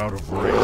I'm out of range.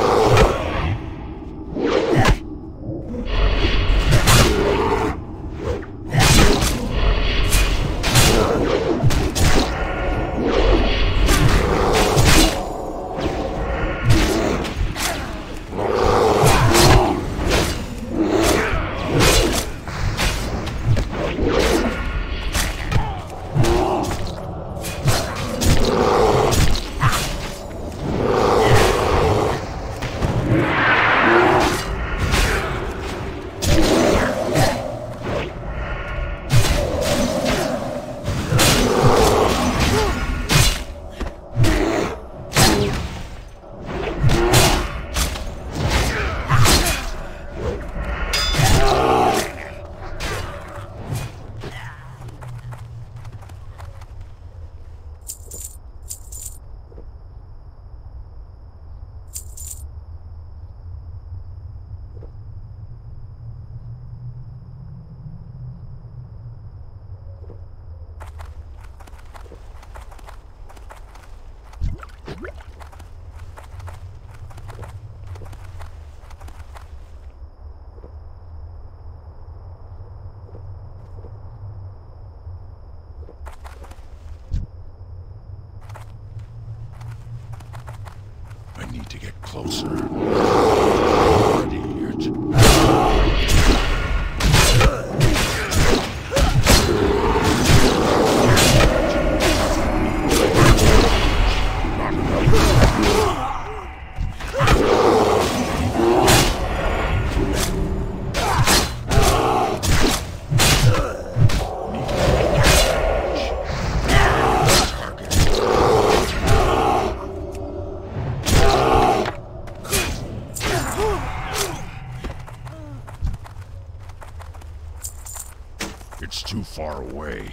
It's too far away.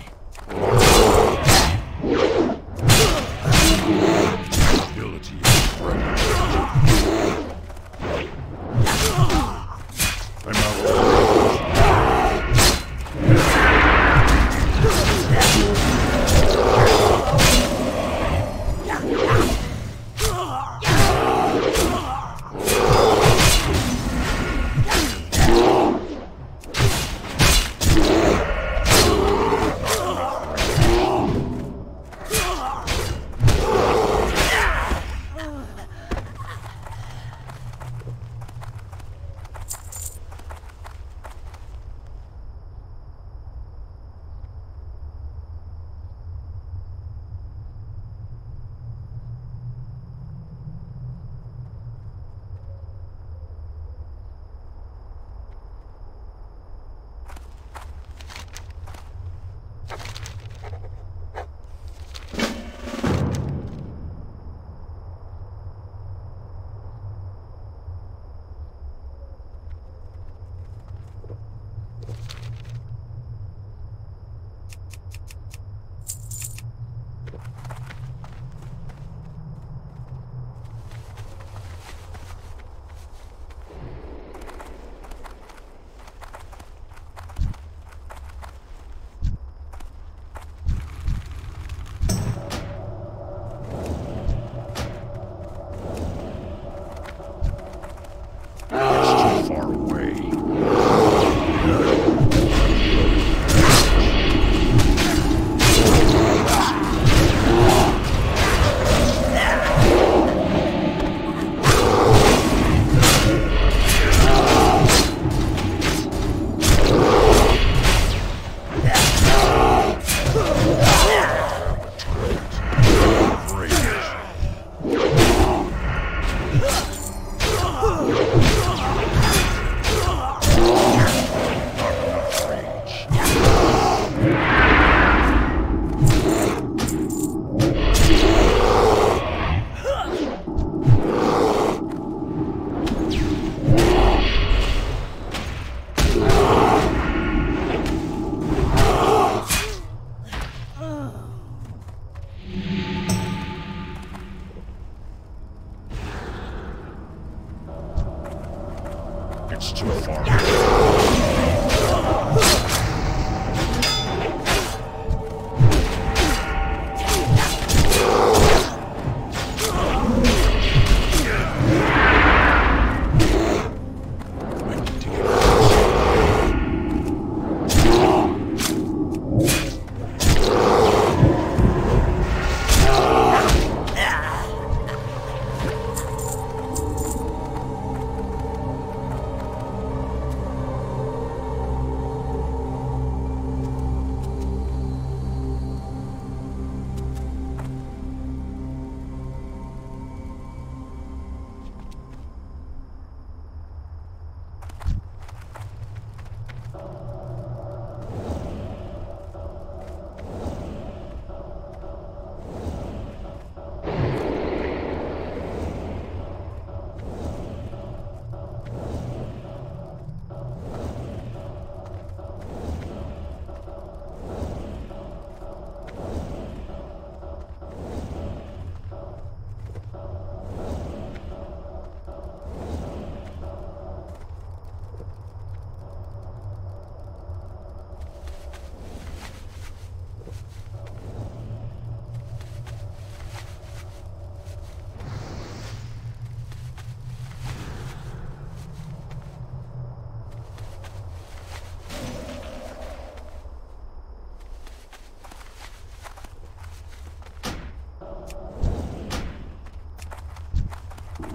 Ability is ready. I'm out of range. It's too far.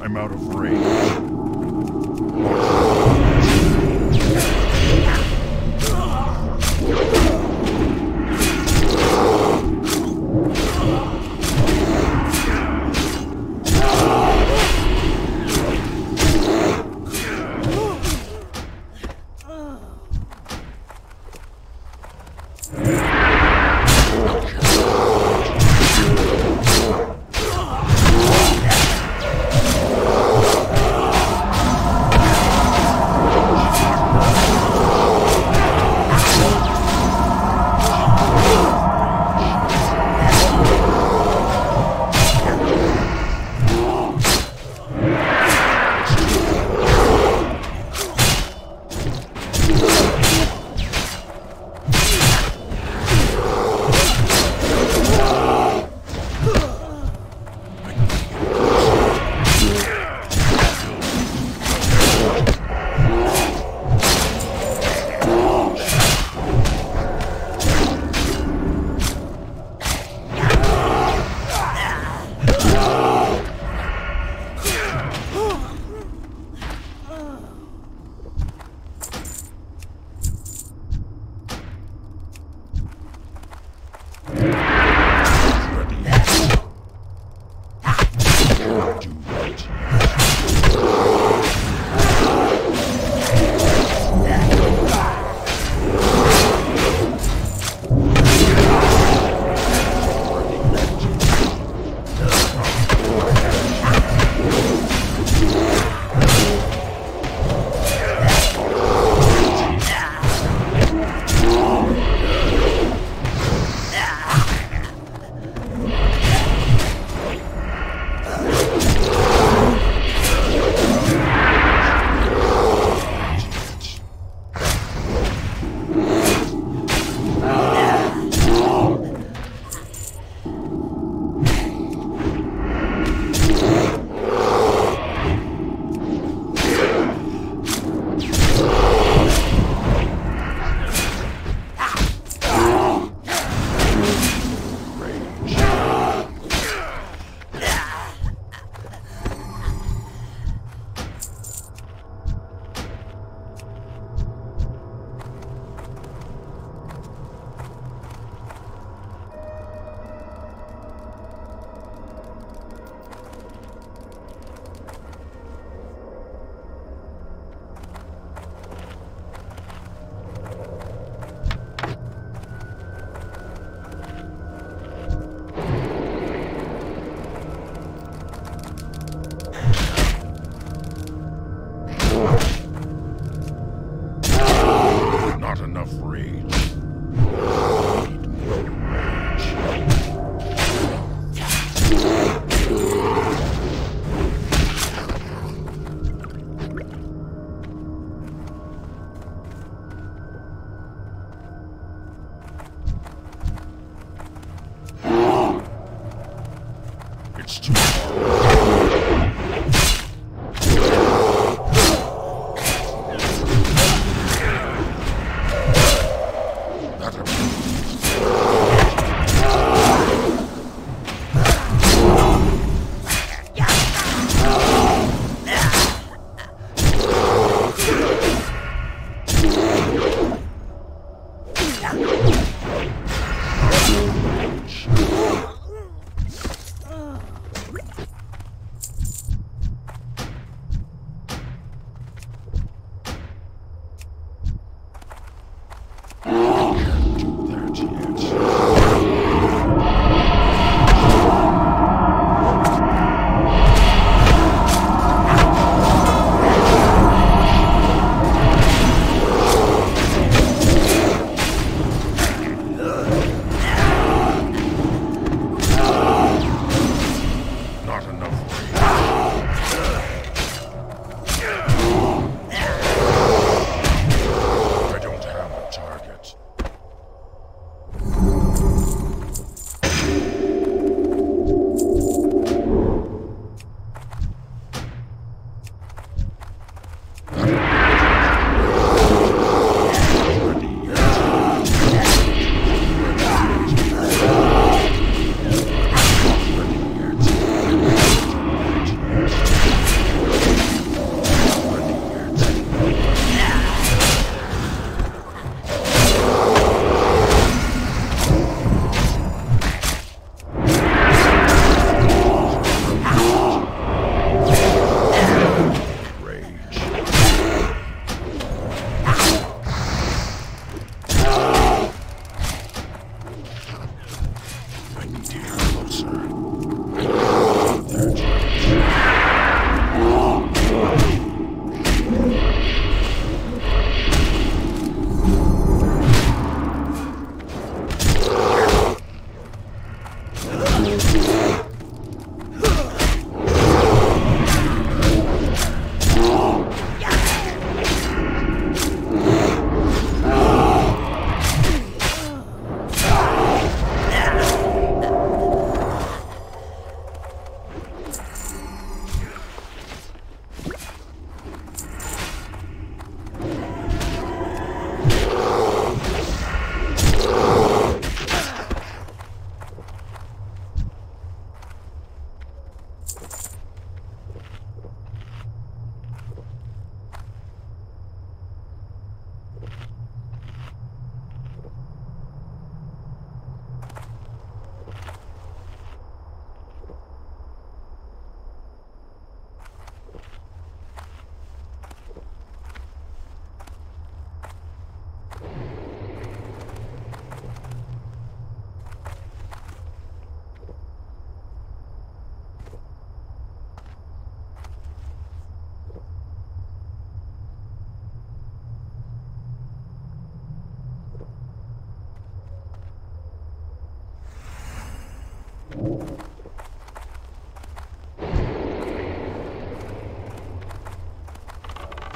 I'm out of range.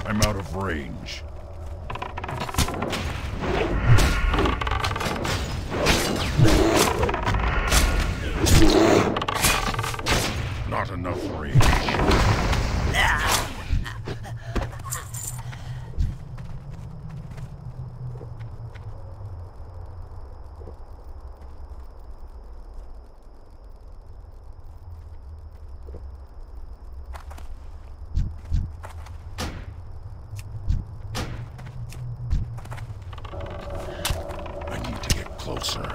I'm out of range. Not enough range. Closer.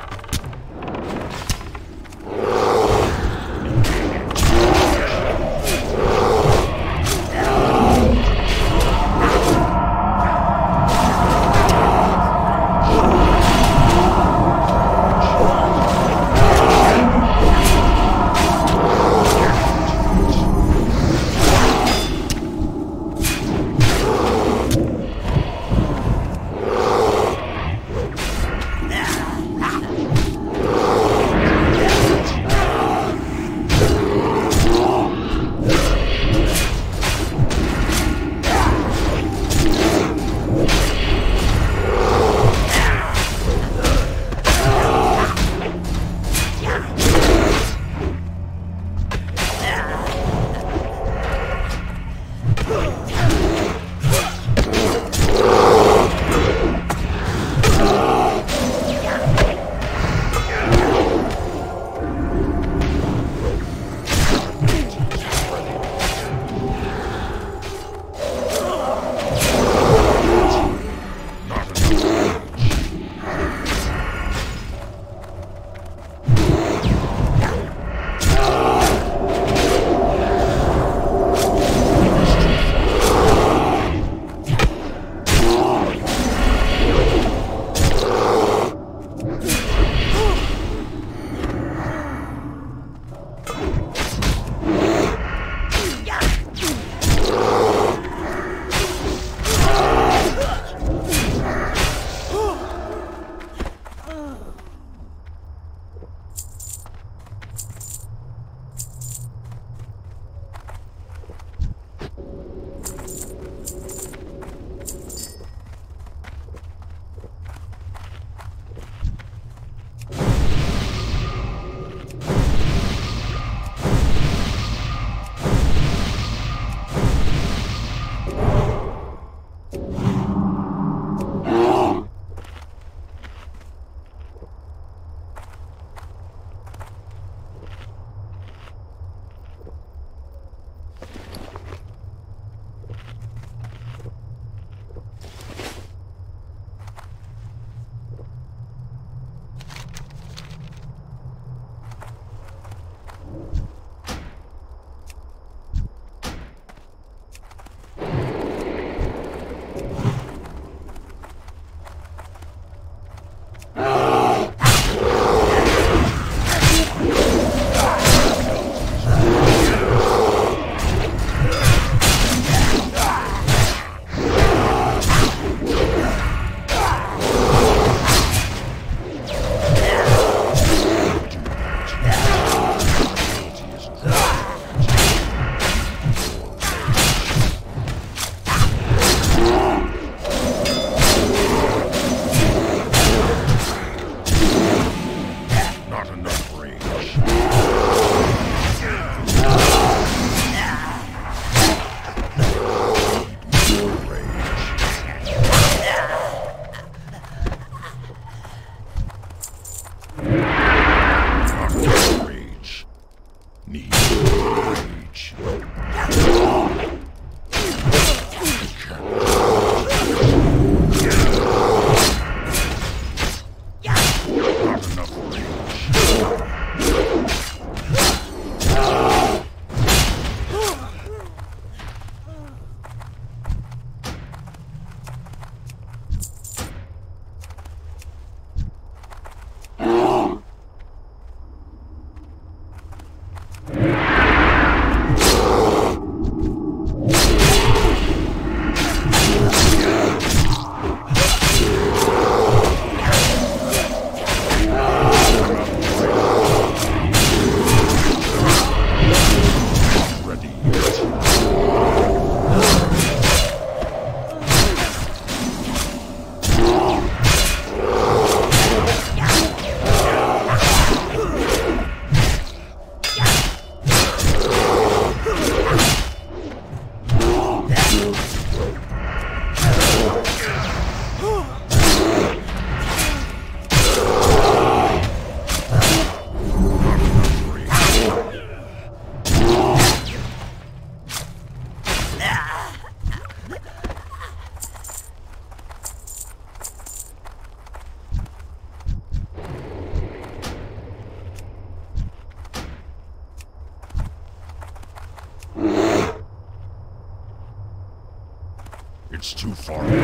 That's too far away.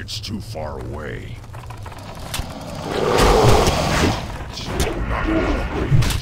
It's too far away. It's not out of reach.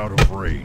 I'm out of range.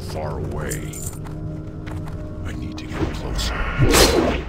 too far away. I need to get closer.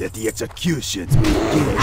Let the executions begin.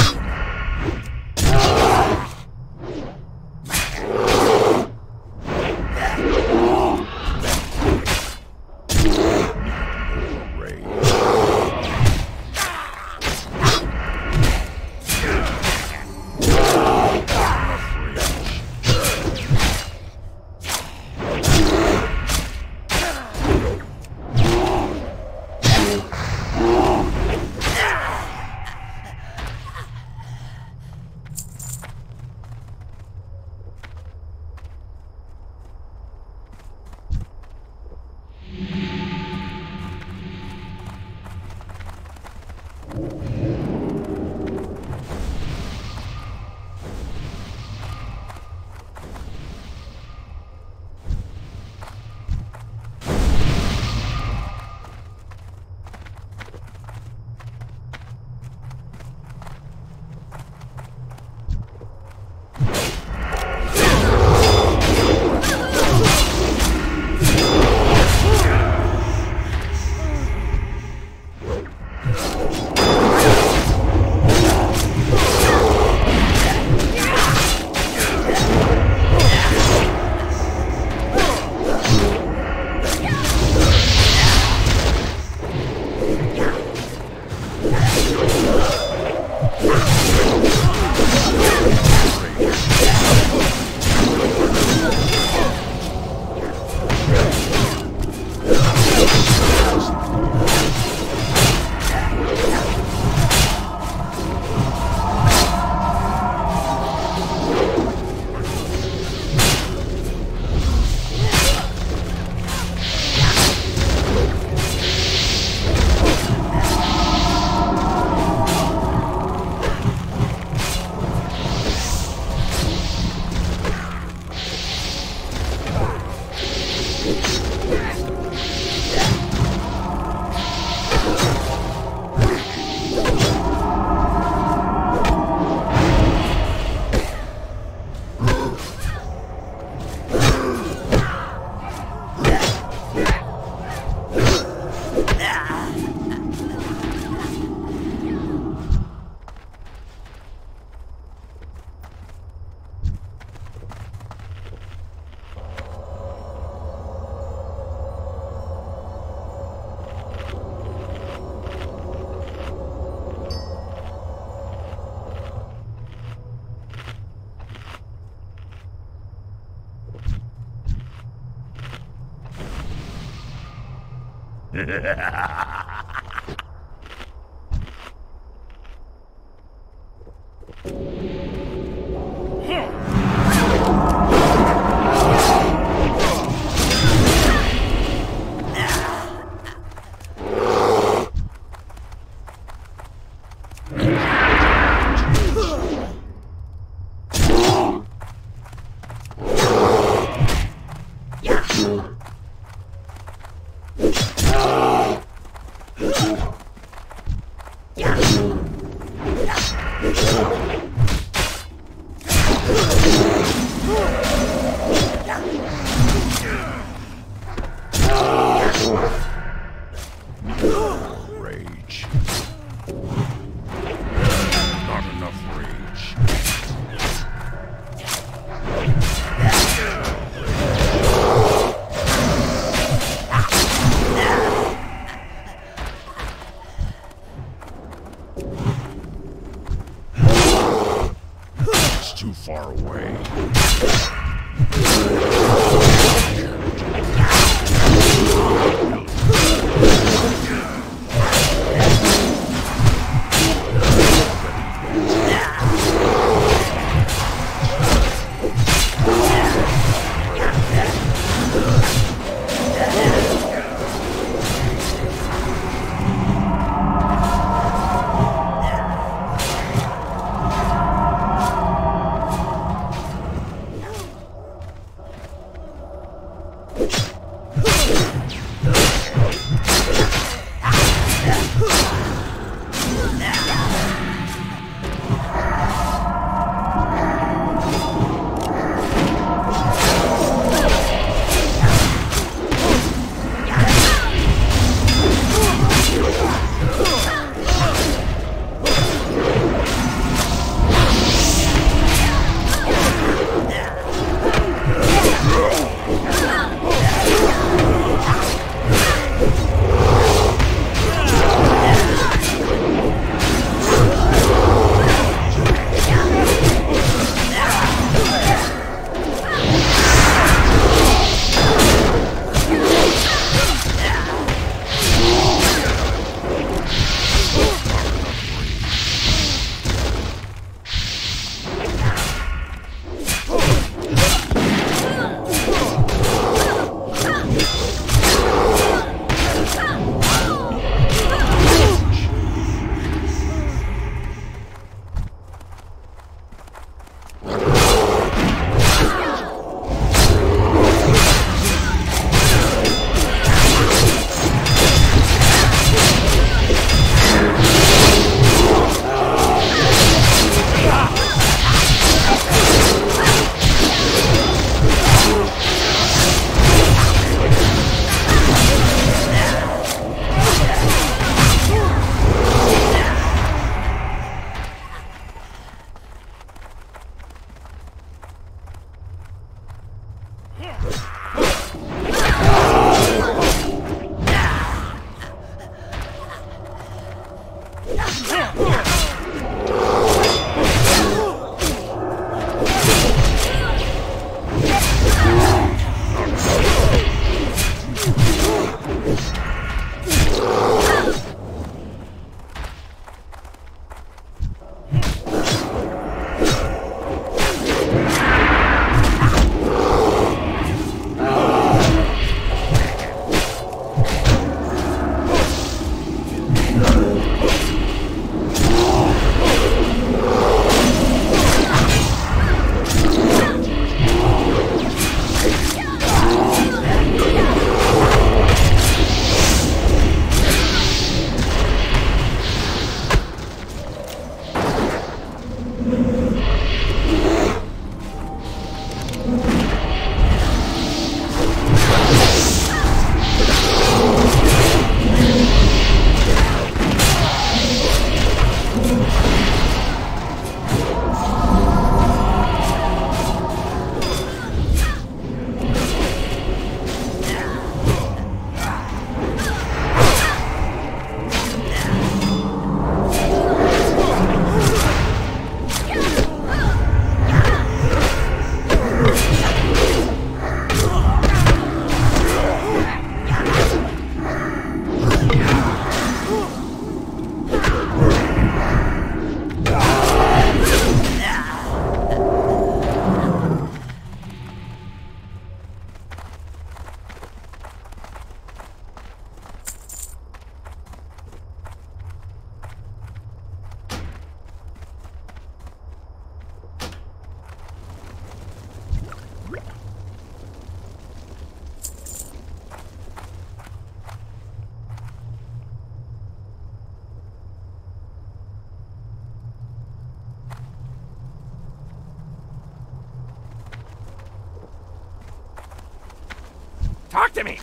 Talk to me.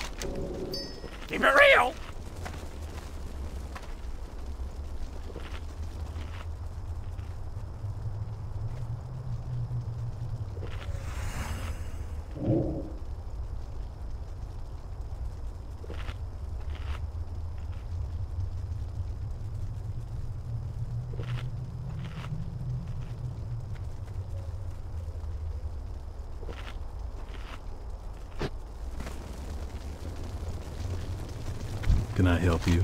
Keep it real. Can I help you?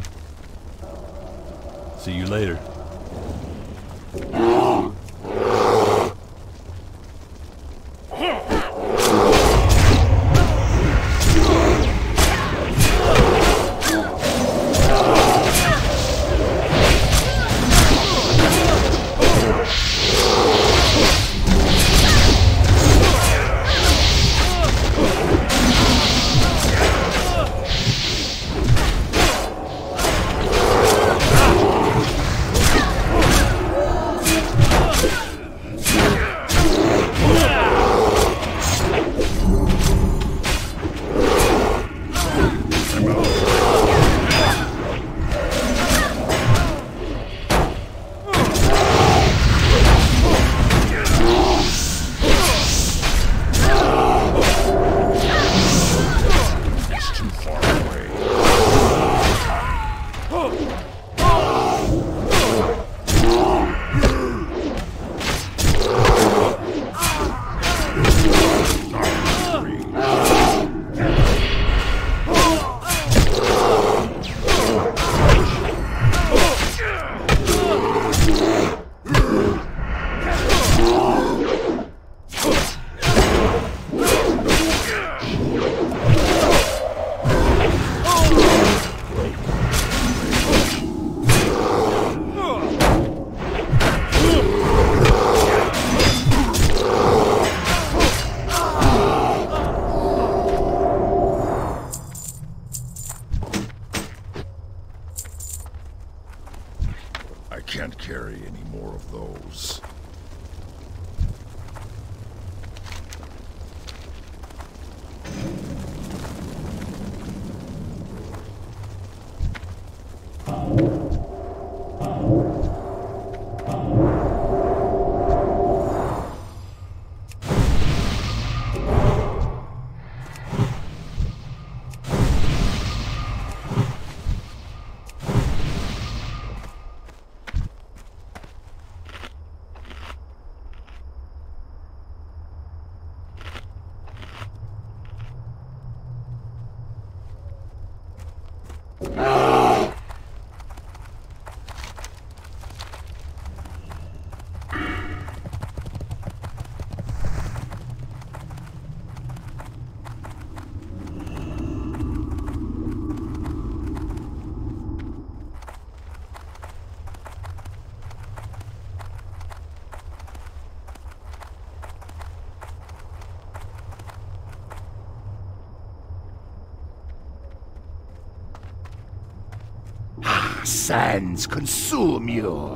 See you later. Sands consume you.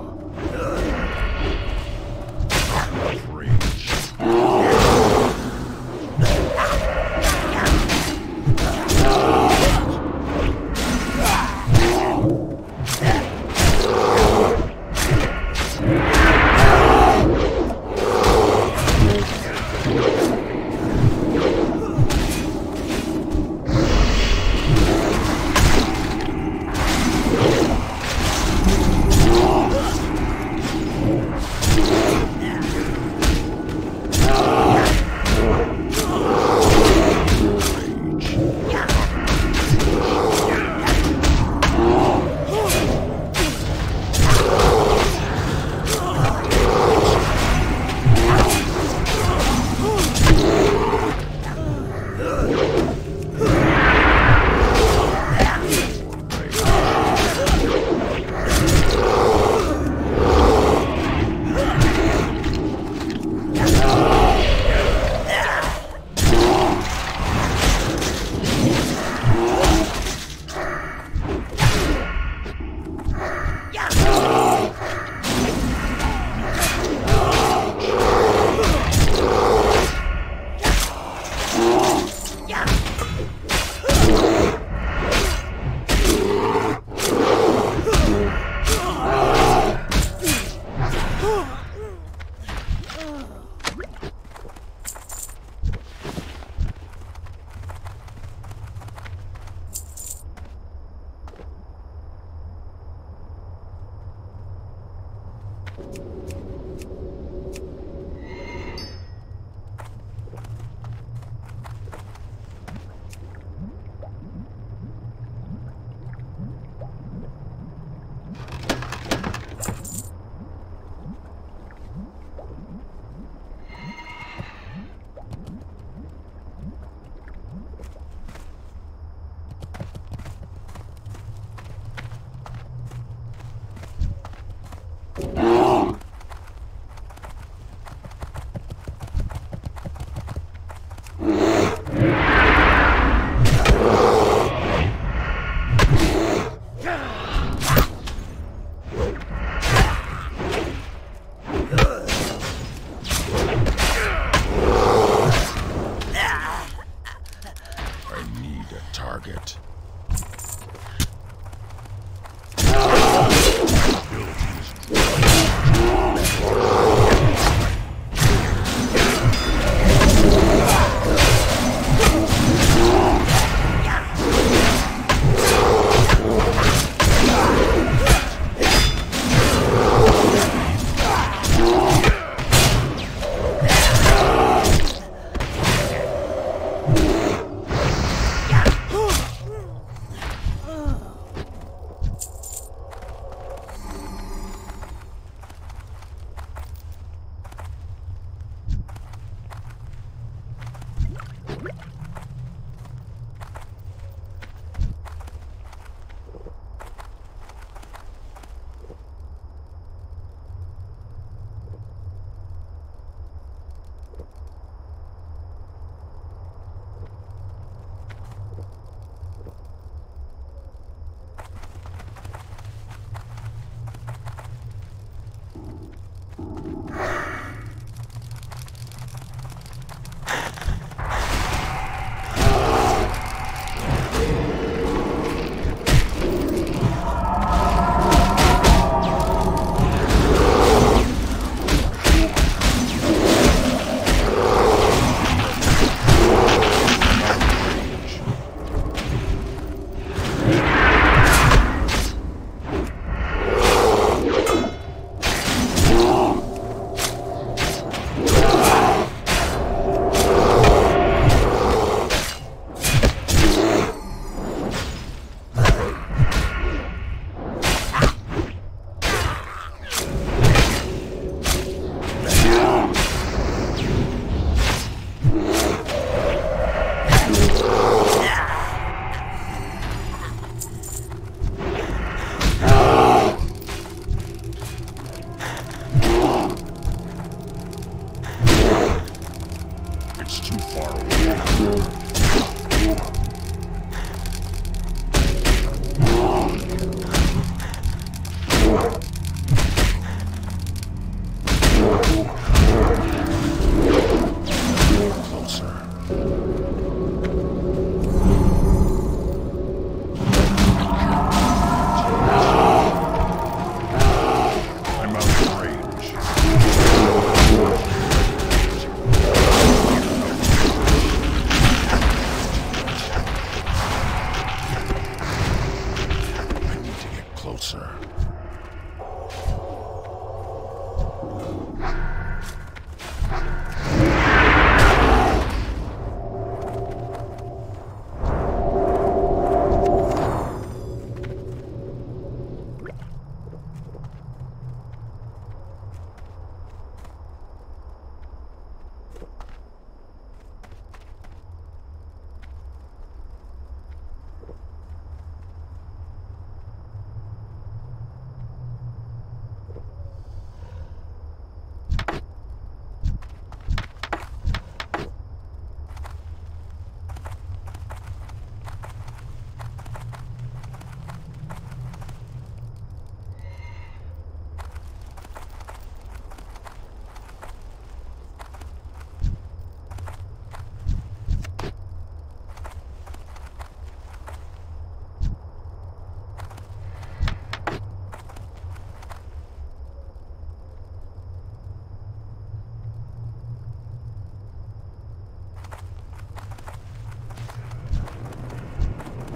Target.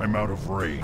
I'm out of range.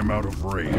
I'm out of range.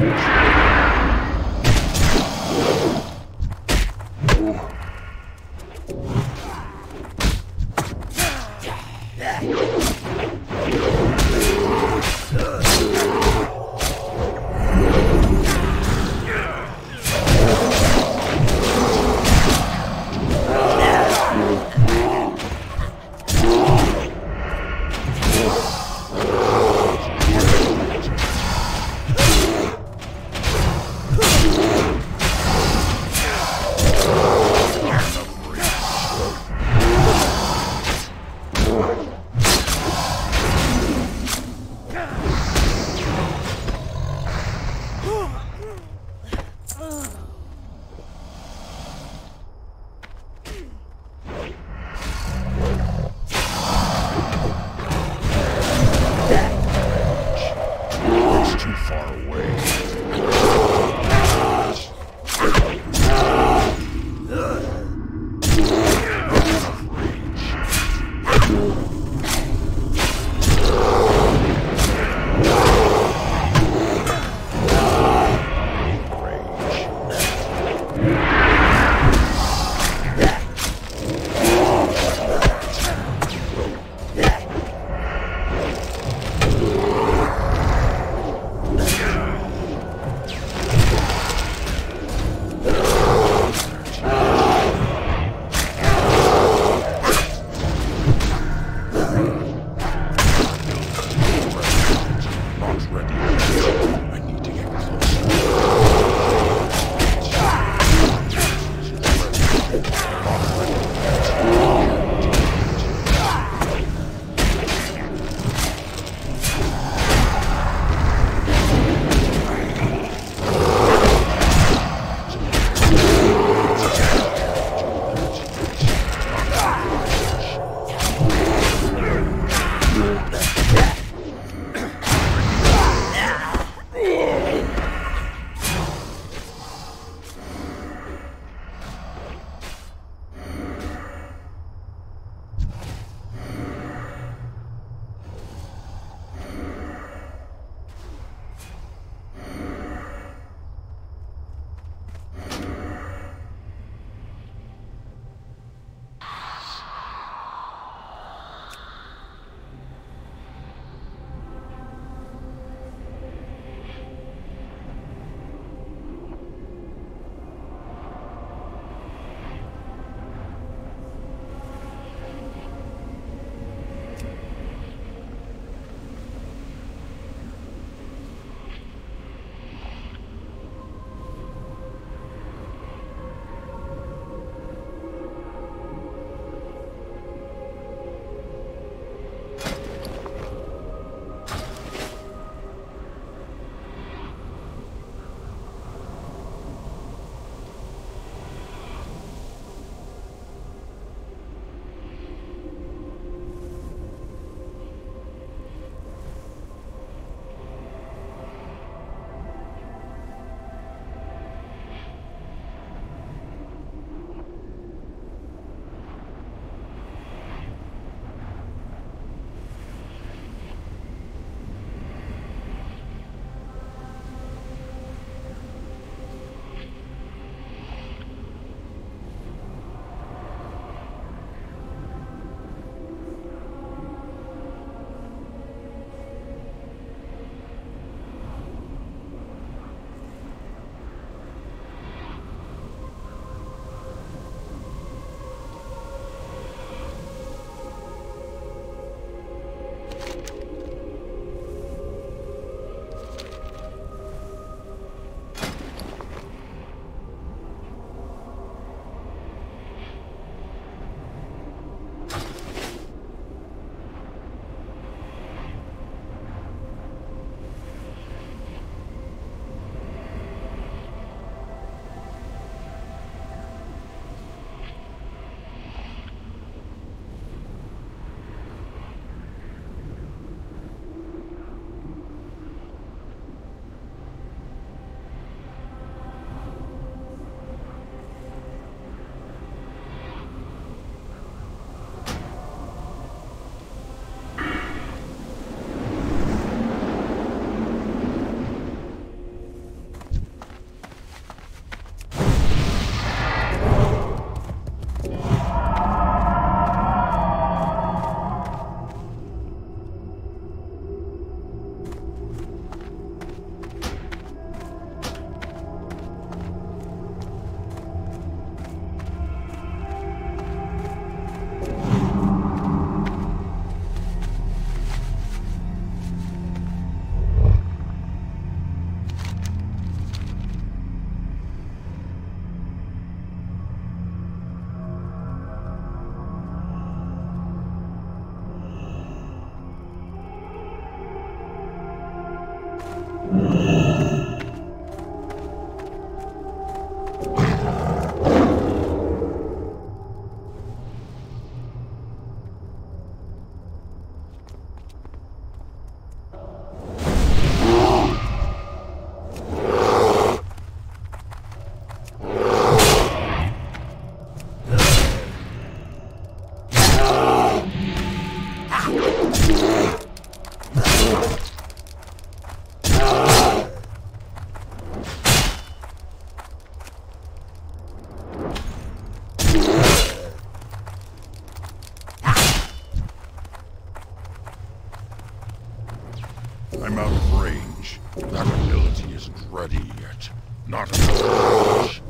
I'm out of range. That ability is ready yet. Not out of range.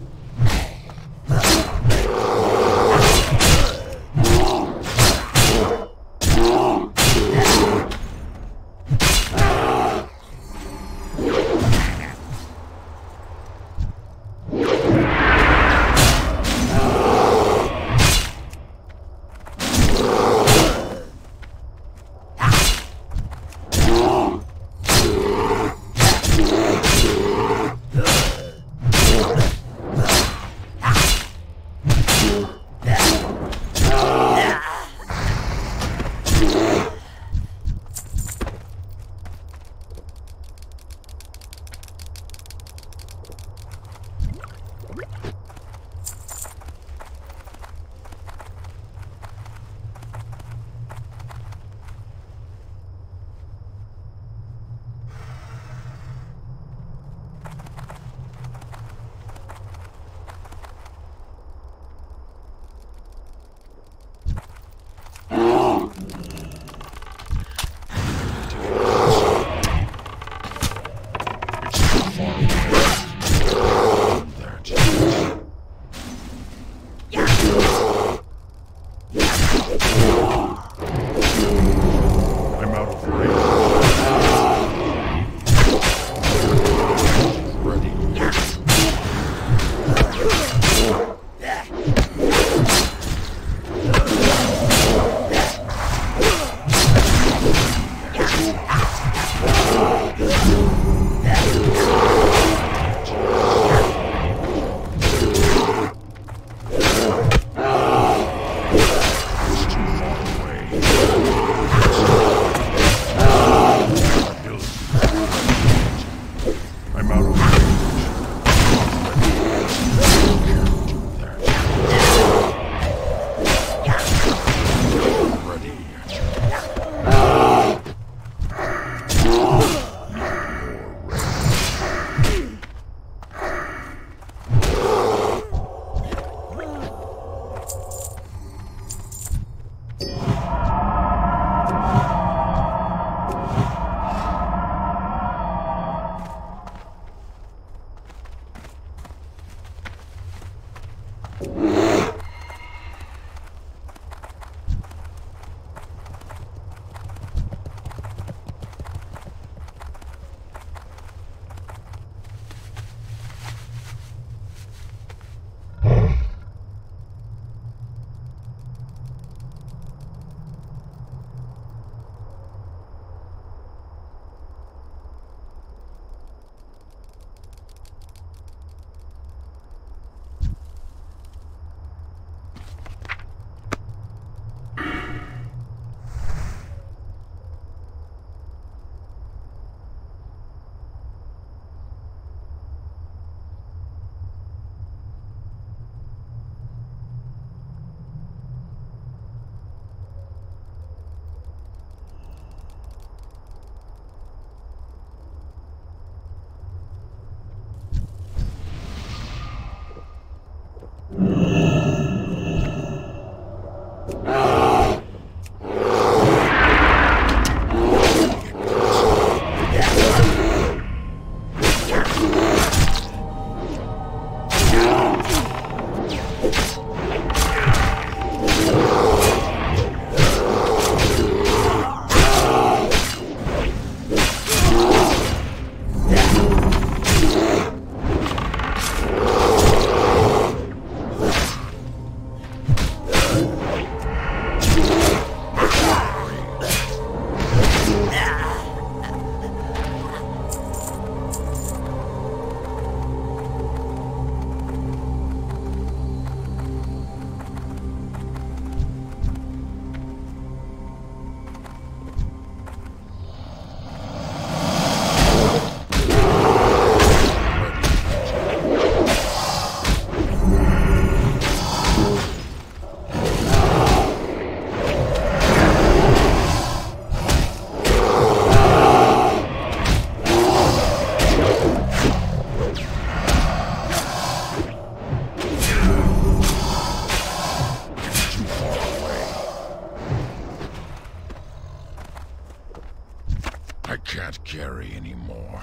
can't carry anymore.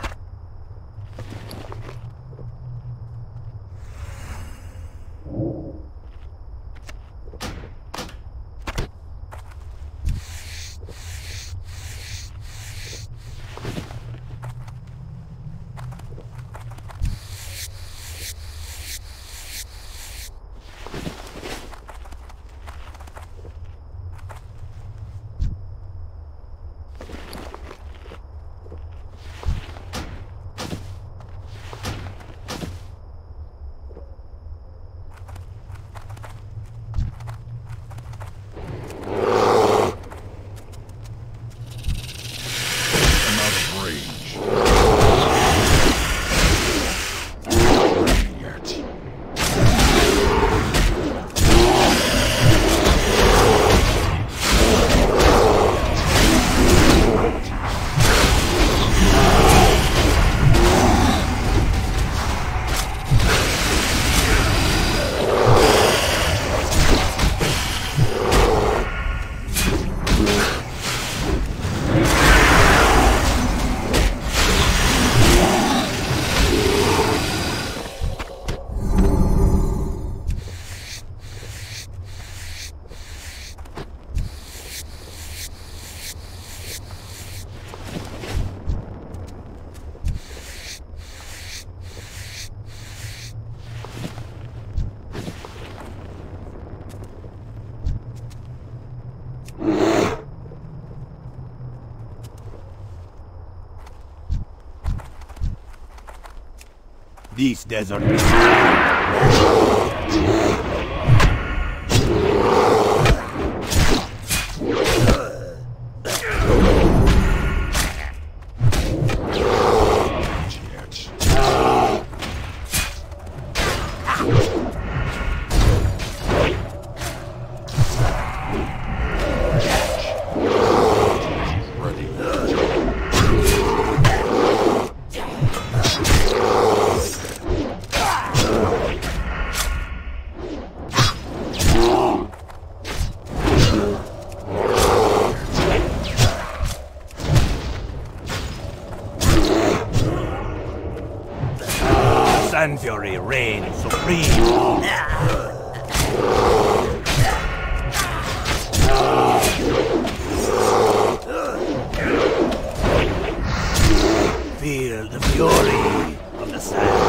This desert is Fury reigns supreme. Feel the fury of the sand.